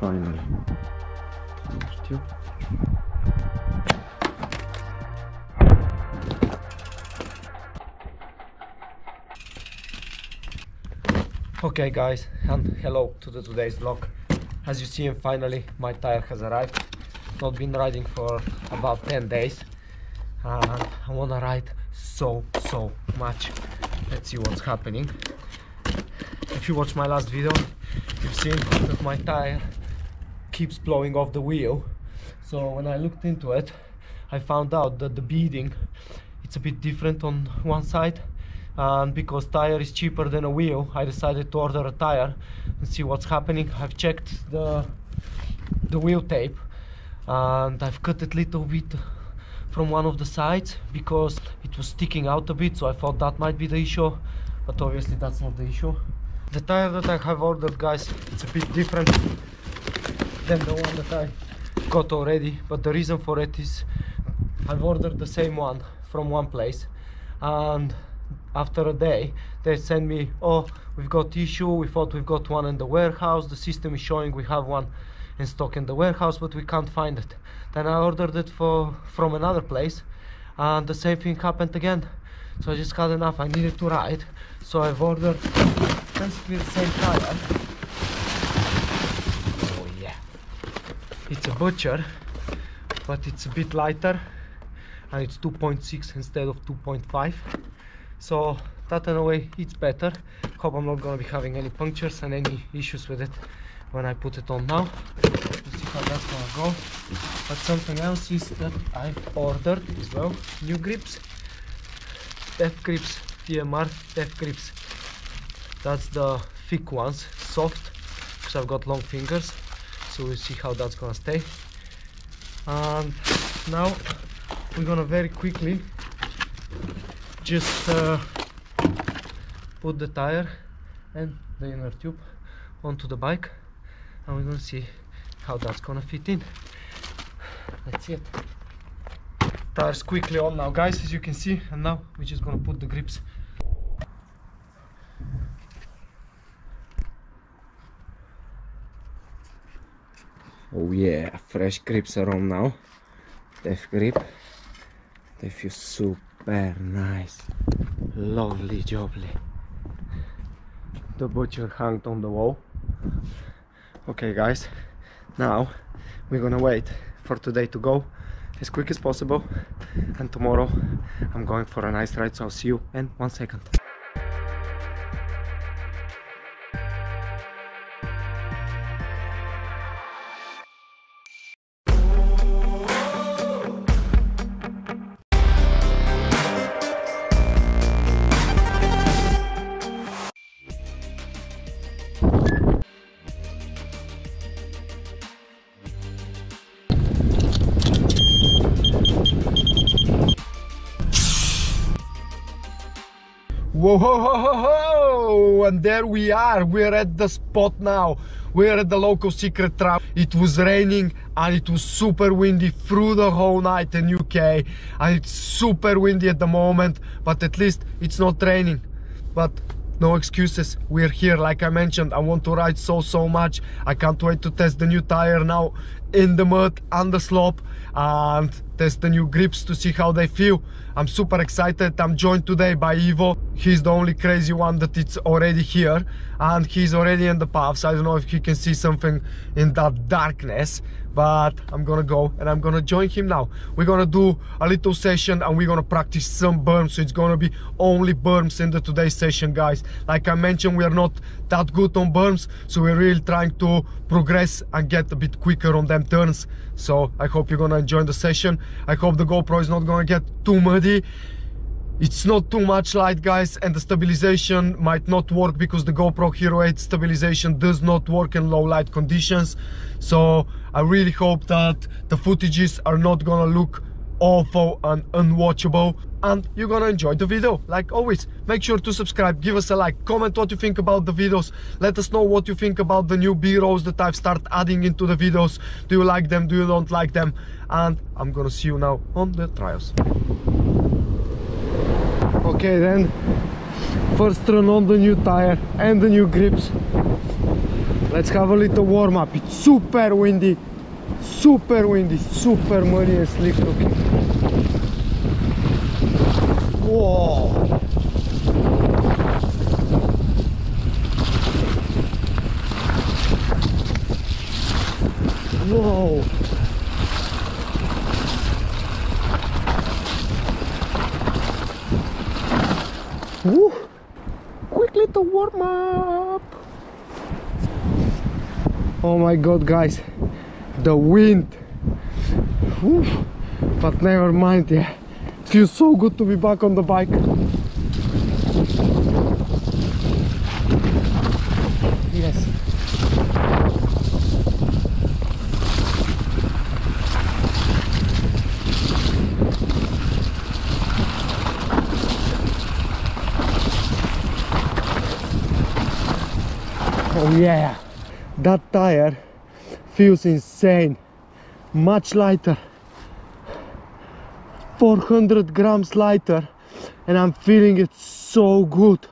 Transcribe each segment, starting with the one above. finally. Подожди. Okay guys, and hello to the today's vlog. As you see, finally my tire has arrived. Not been riding for about 10 days and I wanna ride so much. Let's see what's happening. If you watch my last video, you've seen that my tire keeps blowing off the wheel. So when I looked into it, I found out that the beading, it's a bit different on one side, and because tire is cheaper than a wheel, I decided to order a tire and see what's happening. I've checked the wheel tape and I've cut it little bit from one of the sides because it was sticking out a bit, so I thought that might be the issue, but obviously that's not the issue. The tire that I have ordered, guys, it's a bit different than the one that I got already, but the reason for it is I've ordered the same one from one place and after a day they sent me, oh, we've got issue, we thought we've got one in the warehouse, the system is showing we have one in stock in the warehouse, but we can't find it. Then I ordered it from another place and the same thing happened again. So I just had enough, I needed to ride, so I've ordered basically the same tire. Oh yeah, it's a Butcher, but it's a bit lighter and it's 2.6 instead of 2.5, so that in a way it's better. Hope I'm not gonna be having any punctures and any issues with it when I put it on now. Let's see how that's gonna go. But something else is that I've ordered as well, new grips, DEATHGRIPs, TMR DEATHGRIPs. That's the thick ones, soft, because I've got long fingers, so we'll see how that's gonna stay. And now we're gonna very quickly just put the tire and the inner tube onto the bike and we're gonna see how that's gonna fit in. Let's see it. Tires quickly on now, guys, as you can see, and now we're just gonna put the grips. Oh yeah, fresh grips are on now. DEATHGRIP. They feel super nice. Lovely jobly. The Butcher hung on the wall. Okay guys, now we're gonna wait for today to go as quick as possible, and tomorrow I'm going for a nice ride, so I'll see you in 1 second. Whoa, ho, ho, ho, ho. And there we are, we're at the spot now, we're at the local secret trap. It was raining and it was super windy through the whole night in UK, and it's super windy at the moment, but at least it's not raining. But no excuses, we're here. Like I mentioned, I want to ride so much. I can't wait to test the new tire now in the mud and the slope and test the new grips to see how they feel. I'm super excited. I'm joined today by Ivo. He's the only crazy one that it's already here and he's already in the paths. I don't know if he can see something in that darkness, but I'm gonna go and I'm gonna join him now. We're gonna do a little session and we're gonna practice some berms, so it's gonna be only berms in the today's session, guys. Like I mentioned, we are not that good on berms, so we're really trying to progress and get a bit quicker on them turns. So I hope you're gonna enjoy the session. I hope the GoPro is not gonna get too muddy. It's not too much light, guys, and the stabilization might not work because the GoPro Hero 8 stabilization does not work in low light conditions. So I really hope that the footages are not gonna look awful and unwatchable, and you're gonna enjoy the video. Like always, make sure to subscribe, give us a like, comment what you think about the videos, let us know what you think about the new B-rolls that I've started adding into the videos. Do you like them, do you don't like them? And I'm gonna see you now on the trials. Okay then, first run on the new tire and the new grips. Let's have a little warm up. It's super windy, super windy, super muddy and slick looking. Whoa. Whoa. Woo. Quick little warm up. Oh my god, guys, the wind. Woo. But never mind, yeah. It feels so good to be back on the bike. Yes. Oh yeah, that tire feels insane, much lighter, 400 grams lighter, and I'm feeling it so good.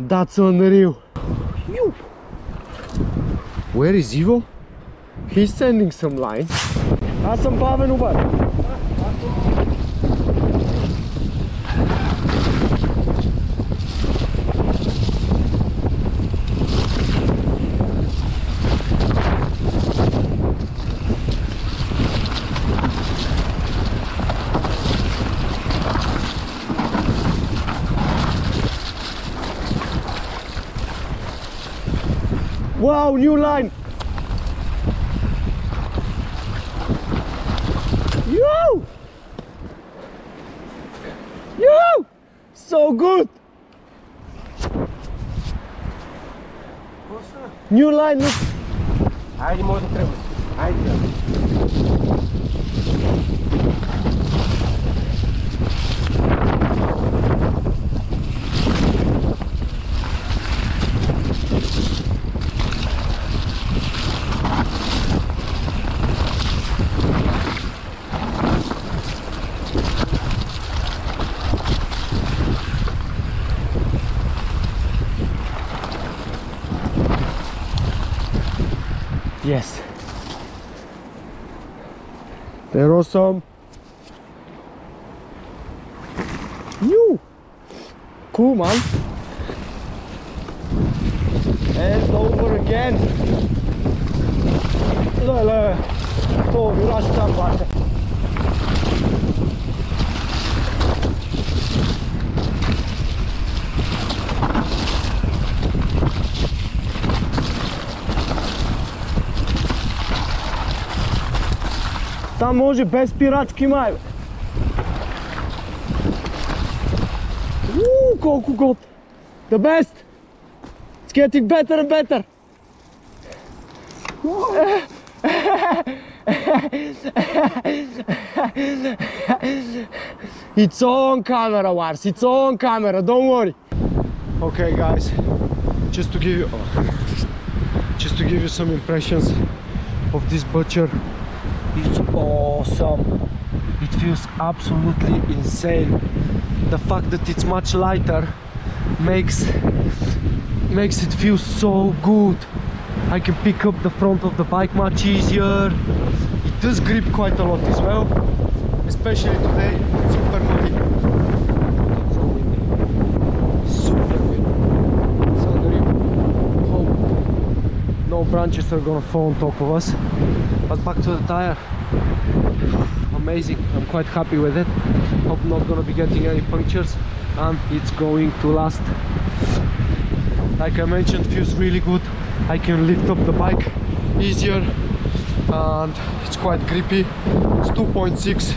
That's unreal. Where is Ivo? He's sending some lines. Аз съм бавен обаче. Wow, new line! Yo! Yo! So good! New line, look! Айде, може да тръгваш. Айде. Yes, they're awesome. New, cool man, and over again. Look, oh, you lost that part. Там може без пирачки, май, бе. Уу, колко год! The best! It's getting better and better! It's on camera, Mars. It's on camera, don't worry! Okay, guys, just to give you some impressions of this Butcher. It's awesome. It feels absolutely insane. The fact that it's much lighter makes it feel so good. I can pick up the front of the bike much easier. It does grip quite a lot as well, especially today. It's super muddy. It's so windy. Super windy. It's unreal. No branches are gonna fall on top of us. But back to the tire, amazing. I'm quite happy with it. Hope not gonna be getting any punctures, and it's going to last. Like I mentioned, feels really good. I can lift up the bike easier, and it's quite grippy. It's 2.6. It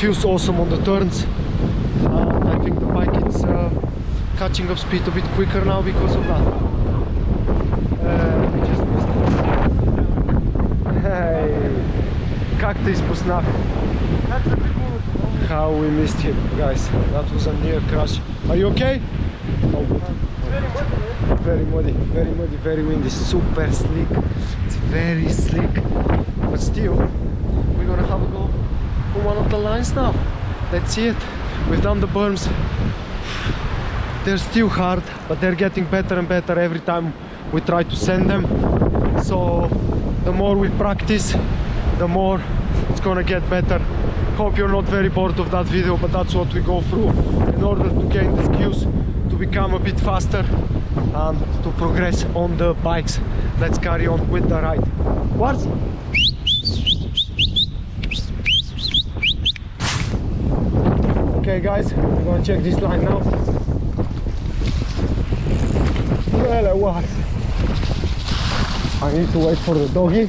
feels awesome on the turns. And I think the bike is catching up speed a bit quicker now because of that. Как ты испуснах? How we missed him, guys. That was a near crash. Are you okay? Oh, good. Very muddy, very muddy, very windy, super slick. It's very slick. But still, we're gonna have a go on one of the lines now. That's it. We've done the berms. They're still hard, but they're getting better and better every time we try to send them. So the more we practice, the more it's gonna get better. Hope you're not very bored of that video, but that's what we go through in order to gain the skills, to become a bit faster and to progress on the bikes. Let's carry on with the ride. What? Okay guys, we're gonna check this line now. Well, I was. I need to wait for the doggy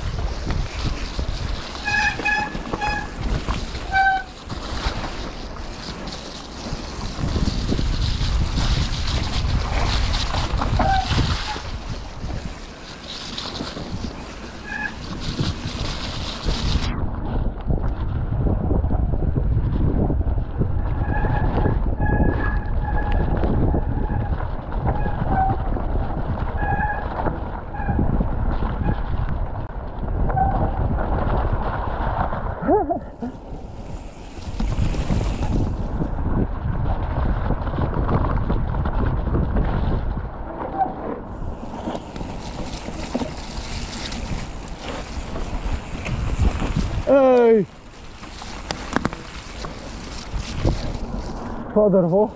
Това дърво.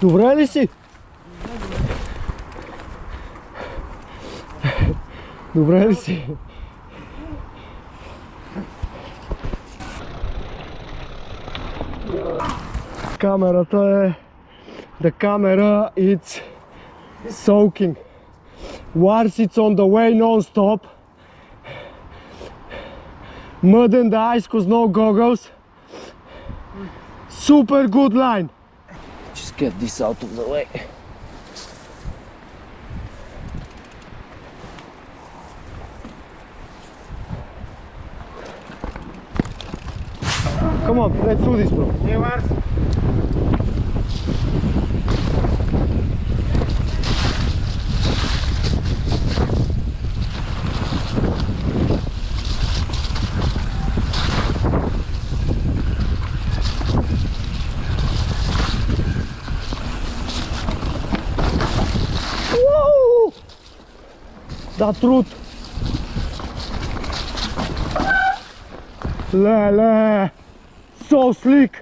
Добре ли си? Добре ли си? Камерата е... The camera is soaking. Whilst it's on the way non-stop. Mud in the ice cause no goggles. Super good line. Just get this out of the way. Come on, let's do this, bro. Hey, Mars. Whoa! That route. La la. So slick!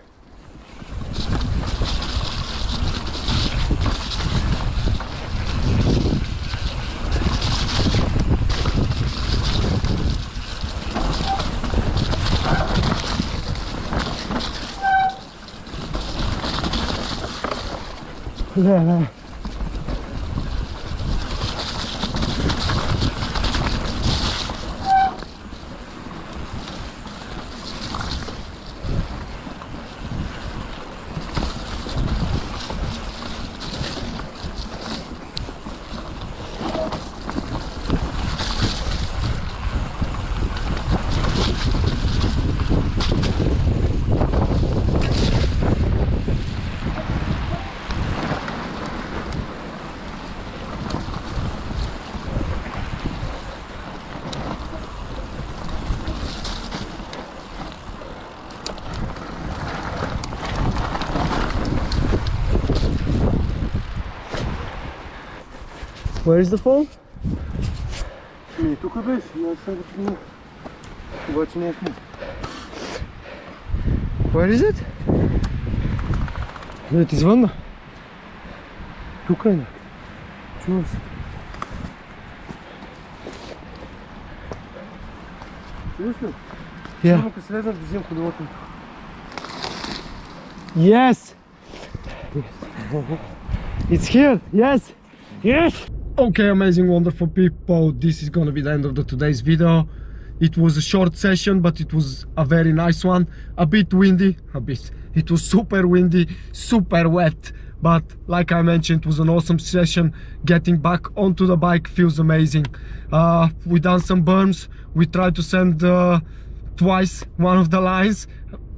Yeah. Where is the phone? Не, тук беше, аз съм го поднял. Обаче не е снима. Where is it? Да ти звънна. Тук е, не. Чува се. Чуваш ли? Yeah. Ако слезнеш, да взимам ходилото. Yes! It's here! Yes! Yes! Okay, amazing, wonderful people, this is gonna be the end of today's video. It was a short session, but it was a very nice one. A bit windy, a bit. It was super windy, super wet. But like I mentioned, it was an awesome session. Getting back onto the bike feels amazing. We done some berms. We tried to send twice one of the lines.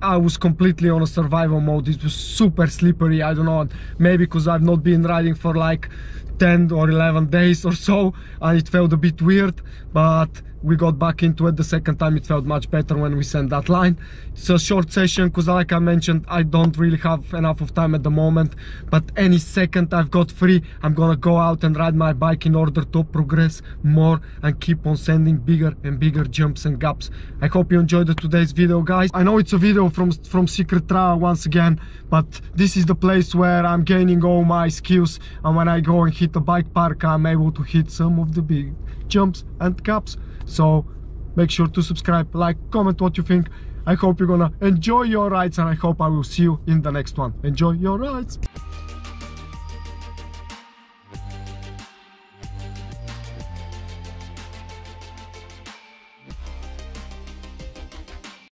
I was completely on a survival mode. It was super slippery. I don't know, maybe because I've not been riding for like 10 or 11 days or so, and it felt a bit weird, but we got back into it the second time. It felt much better when we sent that line. It's a short session because, like I mentioned, I don't really have enough of time at the moment, but any second I've got free, I'm gonna go out and ride my bike in order to progress more and keep on sending bigger and bigger jumps and gaps. I hope you enjoyed today's video, guys. I know it's a video from Secret Trial once again, but this is the place where I'm gaining all my skills, and when I go and hit the bike park, I'm able to hit some of the big jumps and gaps. So make sure to subscribe, like, comment what you think. I hope you're gonna enjoy your rides, and I hope I will see you in the next one. Enjoy your rides.